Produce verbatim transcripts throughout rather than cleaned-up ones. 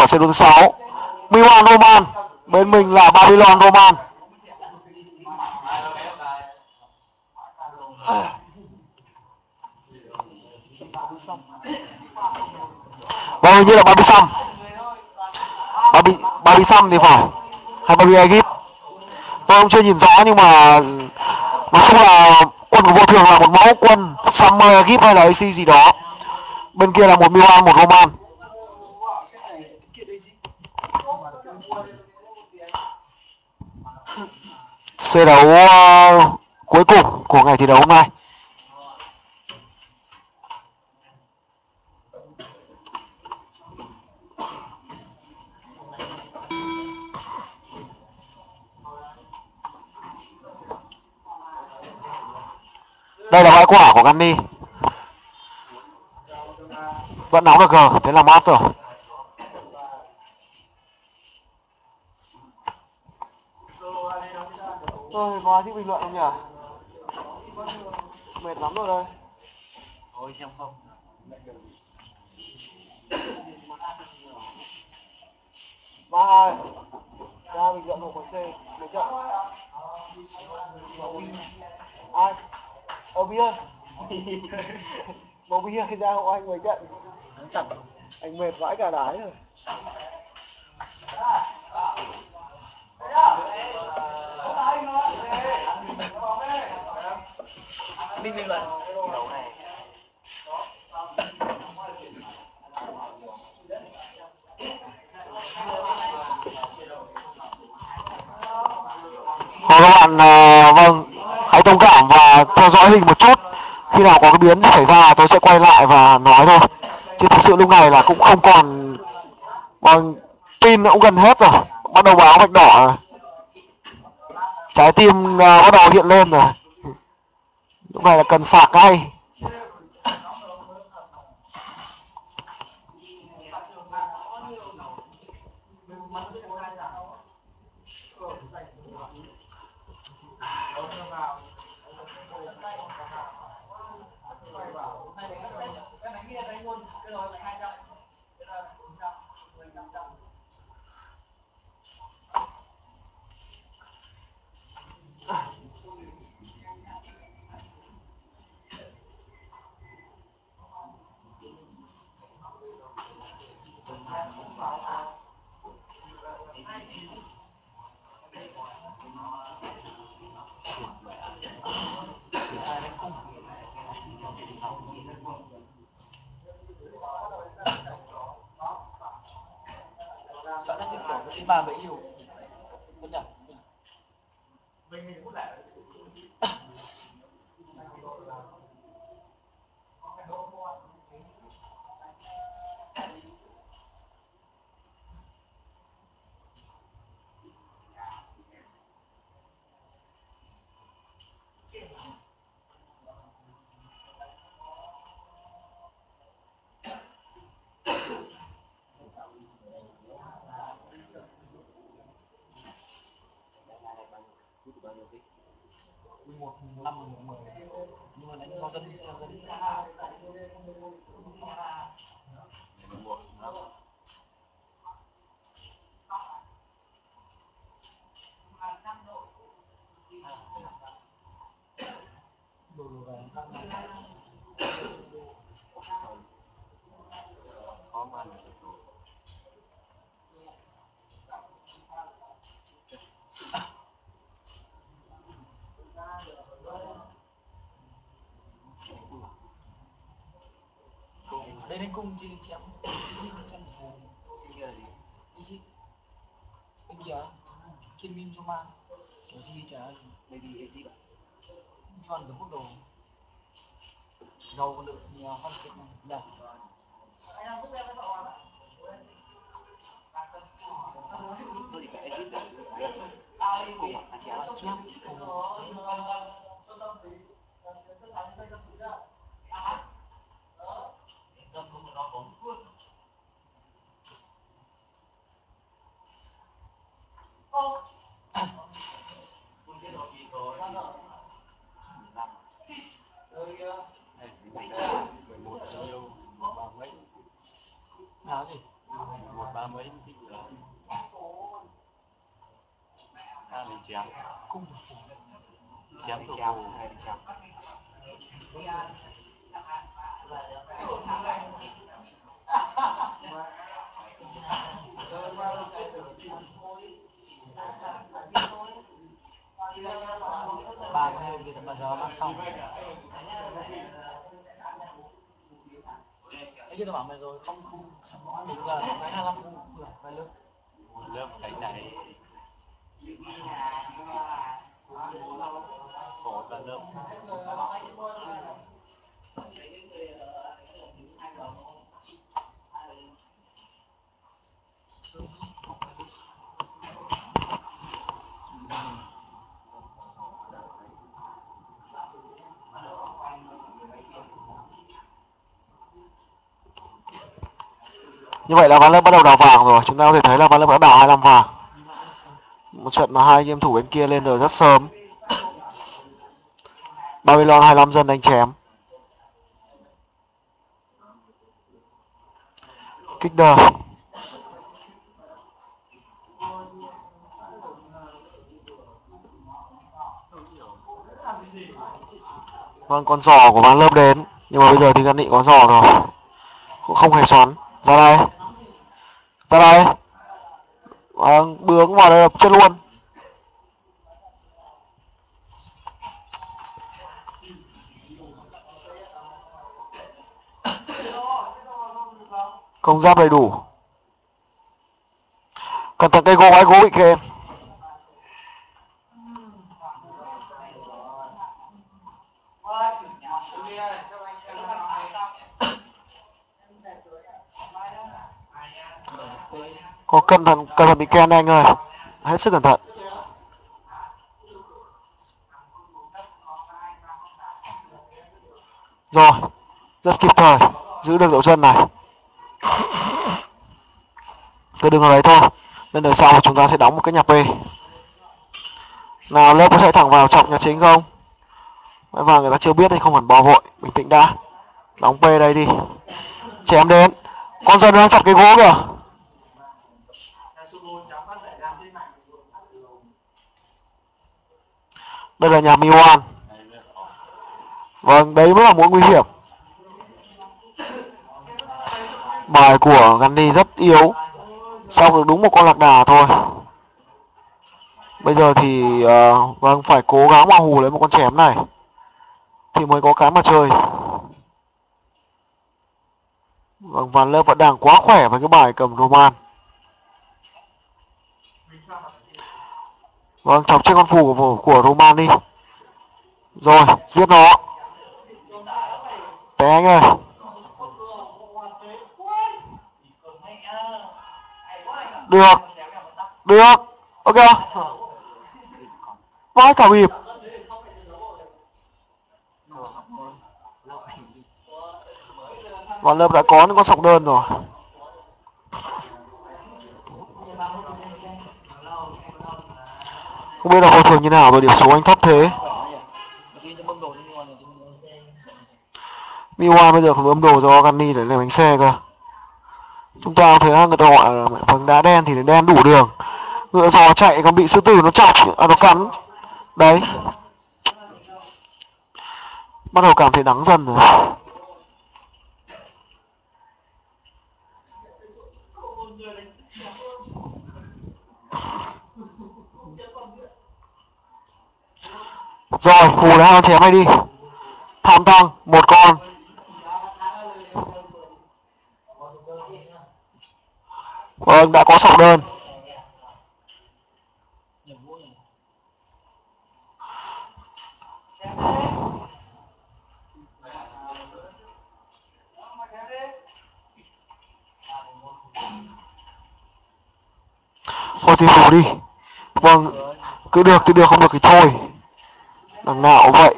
của xe đứng sáu Myron Roman, bên mình là Babylon Roman. Và hình như là Baby Sum, Baby, Baby Sum thì phải, hay Baby Egypt, tôi cũng chưa nhìn rõ, nhưng mà nói chung là quân của Vô Thường là một mẫu quân Summer Egypt hay là a xê gì đó. Bên kia là một Miwan, một Roman. Xe đấu uh, cuối cùng của ngày thi đấu hôm nay. Đây là bãi quả của Gunny. Vẫn nóng được rồi, thế là mát rồi. Tôi có ai thích bình luận không nhỉ? Mệt lắm rồi đây. Thôi xem không. Ba hai. Ra bình luận của con C. Mấy trận? Ai? Ở bia. Bầu bia ra hộ anh mười trận. Anh mệt vãi cả đái rồi. Ninh ninh lần đấu này. Các bạn uh, vâng, hãy thông cảm và theo dõi hình một chút. Khi nào có cái biến xảy ra tôi sẽ quay lại và nói thôi. Chứ thực sự lúc này là cũng không còn, vâng, pin cũng gần hết rồi, bắt đầu báo vạch đỏ rồi. Trái tim uh, bắt đầu hiện lên rồi. Lúc này là cần sạc ngay. Sẵn là những kiểu cái thứ ba mấy yêu vẫn nhỉ? Mình mình cũng lại đây đến cung đi chém Egypt chém phù Egypt India Kim Minh Roman rồi gì chả baby Egypt Miwan của quốc đồ giàu còn được nhà văn kiệt này dạ anh làm giúp em cái họ à tôi đi về Egypt đấy ai cũng anh chém anh chém phù đâm không nó bóng luôn. Ô. Con kia nó bị rồi. năm. Rồi này mười một nhiêu ba mấy. Nào gì? mười một ba mấy. Hai mình chém cung chém thủ phù ba cái gì thì bao giờ bắt xong cái kia tôi bảo mày rồi không không xong bỏ đúng giờ đánh hai lăm phút vài lớp lớp đánh này phổ là lớp như vậy là Văn Lâm bắt đầu đào vàng rồi. Chúng ta có thể thấy là Văn Lâm đã đào hai mươi lăm vàng. Một trận mà hai game thủ bên kia lên rồi rất sớm. Babylon hai mươi lăm dân đánh chém. Kích đời. Vâng, con giỏ của Văn Lâm đến. Nhưng mà bây giờ thì Gani có giỏ rồi. Cũng không hề xoắn. Ra đây. Ra đây. À, bướng vào đây đập chết luôn. Công giáp đầy đủ. Cẩn thận cây gỗ gái gỗ bị kê. Có cẩn thận, cẩn thận bị ken anh ơi, hết sức cẩn thận. Rồi, rất kịp thời, giữ được độ chân này. Cứ đừng ở đấy thôi. Lên đời sau chúng ta sẽ đóng một cái nhà P. Nào lớp có thể thẳng vào chọc nhà chính không? Vậy và người ta chưa biết thì không hẳn bò vội, bình tĩnh đã. Đóng P đây đi. Chém đến. Con dân đang chặt cái gỗ kìa. Đây là nhà Miwan. Vâng, đấy mới là mối nguy hiểm. Bài của Gunny rất yếu. Xong được đúng một con lạc đà thôi. Bây giờ thì uh, vâng, phải cố gắng mà hù lấy một con chém này thì mới có cái mà chơi. Vâng, Văn Lâm vẫn đang quá khỏe với cái bài cầm Roman. Vâng, chọc trên con phù của, của Roman đi. Rồi, giết nó. Té anh ơi. Được. Được. Ok. Vãi cả bịp. Văn Lâm đã có những con sọc đơn rồi. Không biết là Vô Thường như nào rồi, điểm số anh thấp thế. Miwan bây giờ còn bơm đồ cho Gani để làm bánh xe cơ. Chúng ta thấy là người ta gọi là phần đá đen thì đen đủ đường. Ngựa giò chạy còn bị sư tử nó chọc, à, nó cắn. Đấy. Bắt đầu cảm thấy đắng dần rồi. Rồi, hù đã hai con chém này đi. Tham tăng, một con. Vâng, đã có sọc đơn. Thôi thì phủ đi. Vâng, cứ được thì được, không được thì thôi. Đằng nào vậy?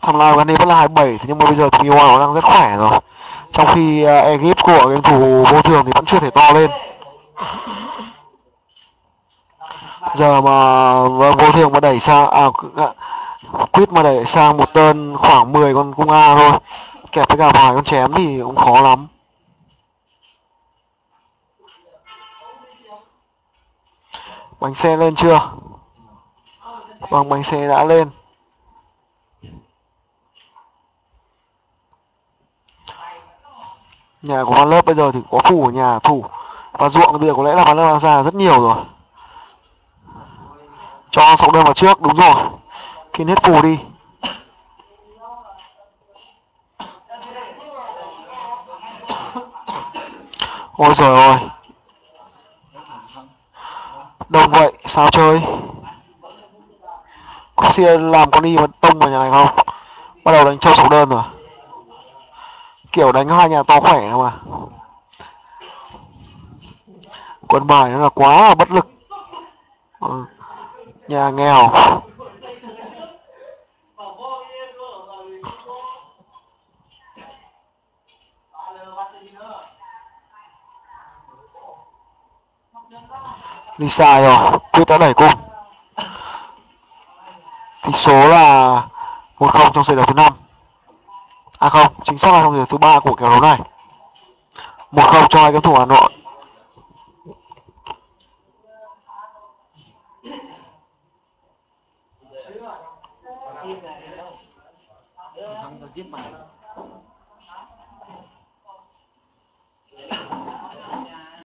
Thằng nào Gani vẫn là hai mươi bảy, nhưng mà bây giờ thì Miwan đang rất khỏe rồi. Trong khi uh, e giê i pê của game thủ Vô Thường thì vẫn chưa thể to lên. giờ mà Vô Thường mà đẩy sang à, Quýt mà đẩy sang một tên khoảng mười con cung A thôi, kẹp với cả vài con chém thì cũng khó lắm. Bánh xe lên chưa? Vâng, bánh xe đã lên. Nhà của Văn Lớp bây giờ thì có phủ ở nhà thủ và ruộng bây giờ có lẽ là Văn Lớp đang ra rất nhiều rồi. Cho sọc đơn vào trước, đúng rồi. Kín hết phủ đi. Ôi giời ơi, đông vậy, sao chơi? Có xia làm con đi mà tông vào nhà này không? Bắt đầu đánh trâu sọc đơn rồi. Kiểu đánh hai nhà to khỏe đâu mà. Quân bài nó là quá là bất lực. Ừ. Nhà nghèo. Đi sai rồi, Quyết đã đẩy cung. Tỷ số là một không trong set đấu thứ năm. À không, chính xác là trong giờ thứ ba của kèo đấu này. Một không cho hai cầu thủ Hà Nội.